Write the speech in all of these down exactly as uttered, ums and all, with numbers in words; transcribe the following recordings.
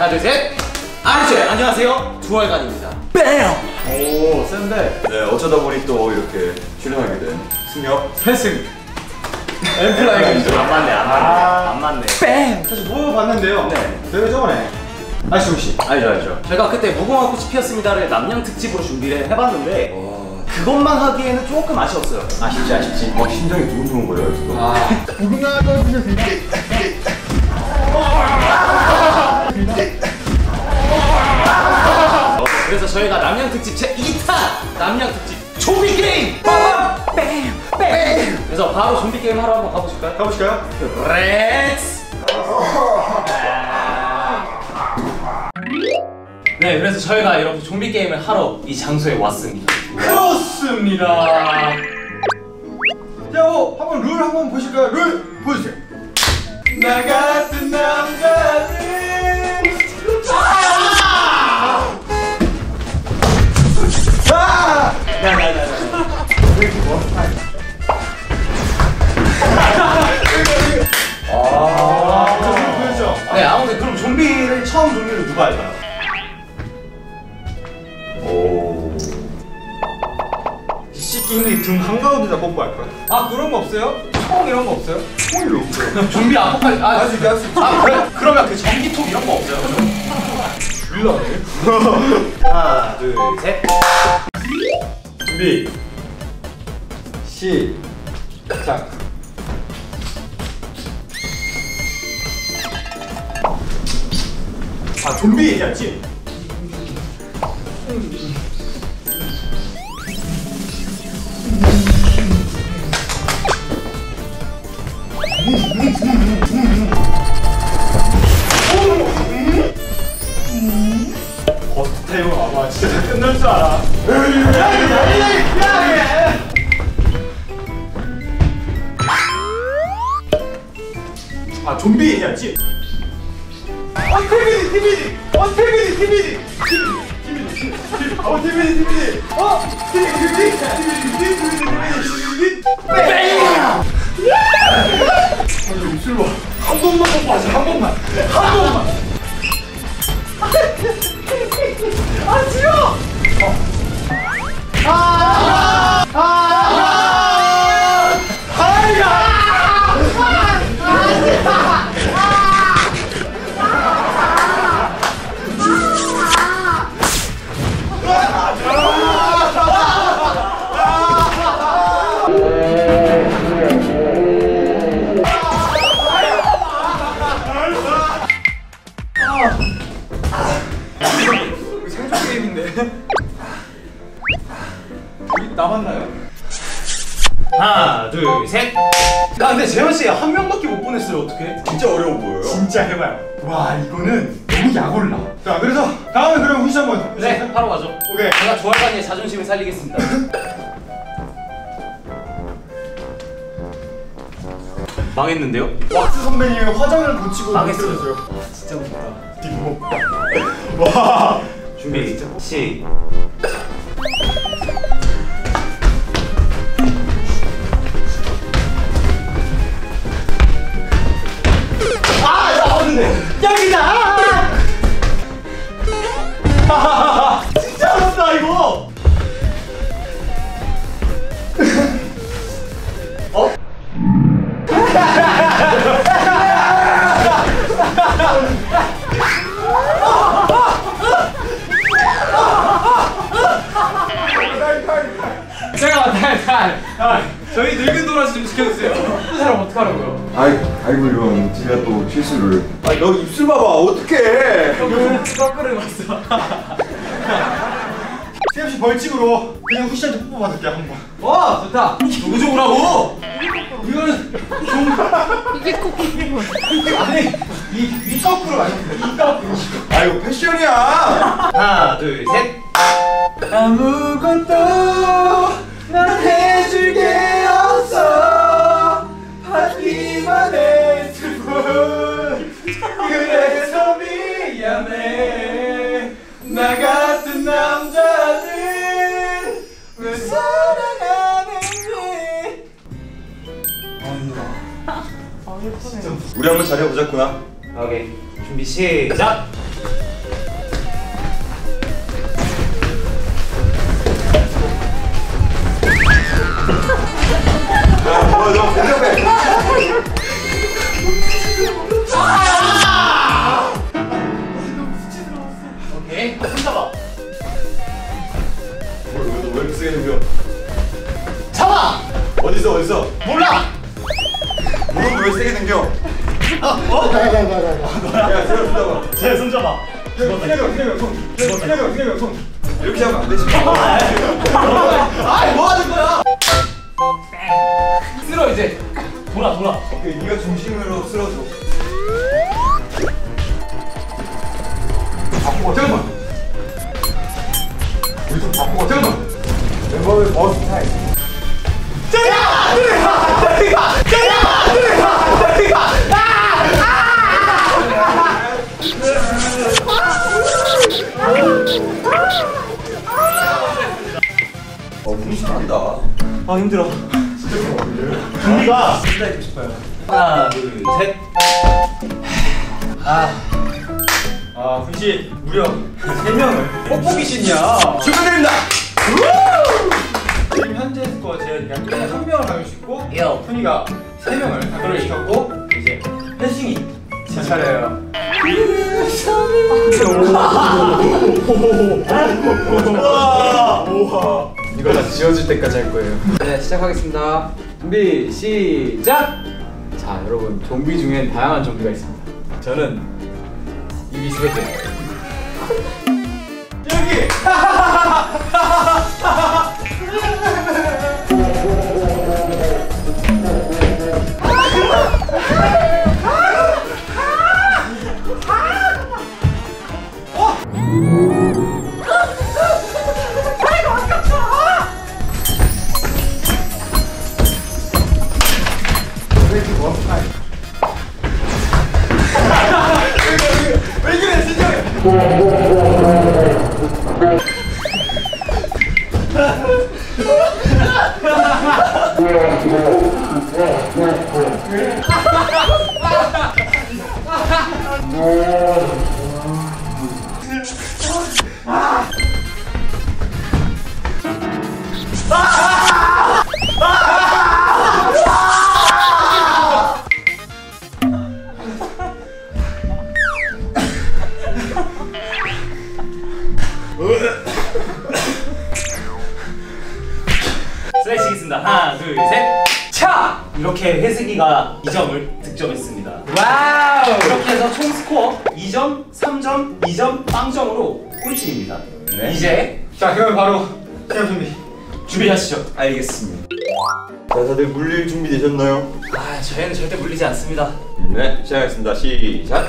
하나 둘 셋! 아르쉐! 안녕하세요! 두알간입니다. 뺨! 오 센데? 네, 어쩌다 보니 또 이렇게 출연하게 된 승엽 회승! 엔플라잉이죠? 안 맞네, 안 맞네. 아 안 맞네. 뺨! 사실 모여봤는데요. 네. 되게 저번에 아시죠 혹시? 알죠 알죠. 제가 그때 무궁화 꽃이 피었습니다를 남양 특집으로 준비를 해봤는데 오. 그것만 하기에는 조금 아쉬웠어요. 아쉽지 아쉽지. 어, 심장이 두근두근 거려요 지금. 아 무궁화 꽃이 피었습니다. 그래서 저희가 남양 특집 제이 타 남양 특집 좀비 게임. 빰! 빰! 빰! 그래서 바로 좀비 게임 하러 한번 가보실까요? 가보실까요? 렛츠! 네, 그래서 저희가 이렇게 좀비 게임을 하러 이 장소에 왔습니다. 그렇습니다. 자, 어, 한번 룰 한번 보실까요? 룰 보여주세요. 나 같은 남자는 아! 아! 나나나 왜 이렇게 뭐? 아, 저 보여줘. 네, 아무튼 그럼 좀비를 처음 종류를 누가 할까요? 근데 등 한가운데다 뽀뽀할 거야. 아 그런 거 없어요? 총 이런 거 없어요? 총 이런 거 없어요? 좀비 아포칼립스. 아, 아직 아직. 아 그래? 그러면 그 전기톱 이런 거 없어요? 릴러네. 하나 둘 셋. 준비 시작. 아 좀비 얘기하지? 버스타임은 아마 진짜 끝날 줄 알아. 아 좀비 얘기하지? 아 티비디 티비디! 어 티비디 티비디! 티비디 티비디! 어 티비디 티비디! 어 티비디 티비디! 티비디 티비디 티비디! 뺑! 아니, 술로 한 번만 먹고 하자, 한 번만! 한 번만! 아, 싫어! 아! 아! 아! 아이야! 아! 남았나요? 하나 둘 셋! 아 근데 재현씨 한 명밖에 못 보냈어요. 어떡해? 진짜 어려워 보여요. 진짜 해봐요. 와 이거는 너무 약올라. 자 그래서 다음에 그럼 후시 한번 네 해볼까요? 바로 가죠. 오케이. 제가 조알간이의 자존심을 살리겠습니다. 망했는데요? 왁스 선배님의 화장을 고치고 망했어요. 와 진짜 웃긴다. 디모 와 준비 시작. 여기다! 진짜 어렵다 이거! 어? 잠깐만 탈탈! 저희 늙은 도라지 좀 지켜주세요. 그 사람 어떡하라고요? 아이, 아이고 이건 제가 또 실수를. 아, 너 입술 봐봐. 어떡해. 형, 꽉끌어 봤어. 세엽씨 벌칙으로 그냥 후시한테 뽀뽀 받을게요, 한 번. 와, 좋다. 누구 좋으라고? 이거는 좀... 이게 코끼리고. 아니, 이, 이 거꾸로 아닌데, 이 거꾸로. 아, 이거 패션이야. 하나, 둘, 셋. 아무것도 난 해줄 게 없어 받기만 했을 뿐. 그래서 미안해. 나 같은 남자는 왜 사랑하는지. 아, 진짜. 우리 한번 잘해보자꾸나. 오케이 준비 시작. 어딨어 어딨어? 몰라! 무릎 왜 세게 당겨? 아, 어? 가가가가가. 야, 손 잡아. 제 손 잡아. 손 잡아, 손. 손 잡아, 손. 이렇게 하면 안 되지. 아이, 뭐 하는 거야? 쓸어 이제. 돌아, 돌아. 오케이, 네가 중심으로 쓸어줘. 바꾸고, 잠깐만. 계속 바꾸고, 잠깐만. 멤버의 버스 타임. 재현아! 재현아! 재현아! 재현아! 어, 분위기 난다. 아, 힘들어. 진짜 힘들어. 분위기가 진짜 있고 싶어요. 하나, 둘, 셋. 아, 아, 분씨 무려 세 명을 뽀뽀기 신이야. 축하드립니다. 지금 현재 스코어 재현이가 한 명을 가질 수 있고, 토니가 세 명을 가져올 시켰고, 이제 회승이 제 차례예요. 오와. 이거 다 지워질 때까지 할 거예요. 네, 시작하겠습니다. 준비, 시작! 자, 여러분, 좀비 중엔 다양한 좀비가 있습니다. 저는 입이 세 개. 여기! 슬래시겠습니다. 하나, 둘, 셋. 차! 이렇게 회승이가 이 점을 득점했습니다. 와우! 이렇게 해서 총 스코어 이 점, 삼 점, 이 점, 영 점으로 꼴찌입니다. 네. 이제 자, 그러면 바로 시작 준비. 준비하시죠. 알겠습니다. 자, 다들 물릴 준비 되셨나요? 아, 저희는 절대 물리지 않습니다. 네, 시작하겠습니다. 시작!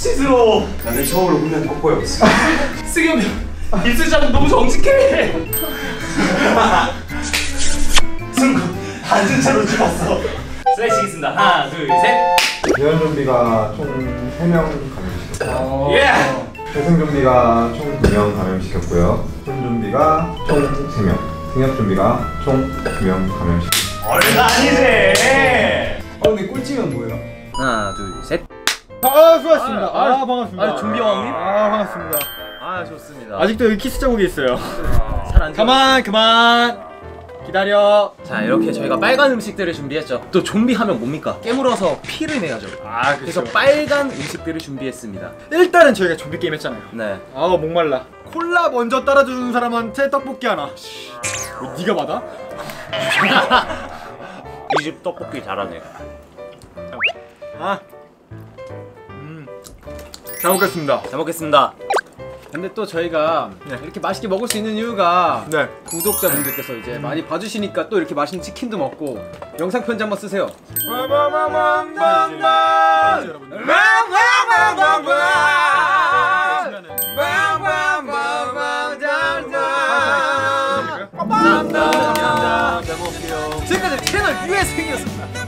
수치스러워. 나는 처음으로 훈련 뽀뽀였어. 승엽이 입술 자국 너무 정직해. 순간 앉은 채로 죽었어. 슬래시겠습니다. 하나, 둘, 셋. 재현 좀비가 총 세 명 감염시켰고, 회승 좀비가 총 두 명 감염시켰고요, 손 좀비가 총 세 명, 승엽 좀비가 총 두 명 감염시켰고. 얼마 아니지! 아, 근데 꼴찌면 뭐예요? 하나, 둘, 셋. 아, 수고하셨습니다. 아, 아, 아 반갑습니다. 아, 좀비 왕님? 아, 반갑습니다. 아, 좋습니다. 아직도 여기 키스 자국이 있어요. 아, 잘 안 가만, 그만! 기다려. 자, 이렇게 저희가 빨간 음식들을 준비했죠. 또 좀비 하면 뭡니까? 깨물어서 피를 내야죠. 아, 그래서 빨간 음식들을 준비했습니다. 일단은 저희가 좀비 게임 했잖아요. 네. 아, 목말라. 콜라 먼저 따라주는 사람한테 떡볶이 하나. 왜 니가 받아? 이 집 떡볶이 잘하네. 아, 음, 잘 먹겠습니다. 잘 먹겠습니다. 근데 또 저희가 네. 이렇게 맛있게 먹을 수 있는 이유가 네. 구독자분들께서 이제 음. 많이 봐주시니까 또 이렇게 맛있는 치킨도 먹고 영상 편지 한번 쓰세요. 지금까지 채널 회승이었습니다.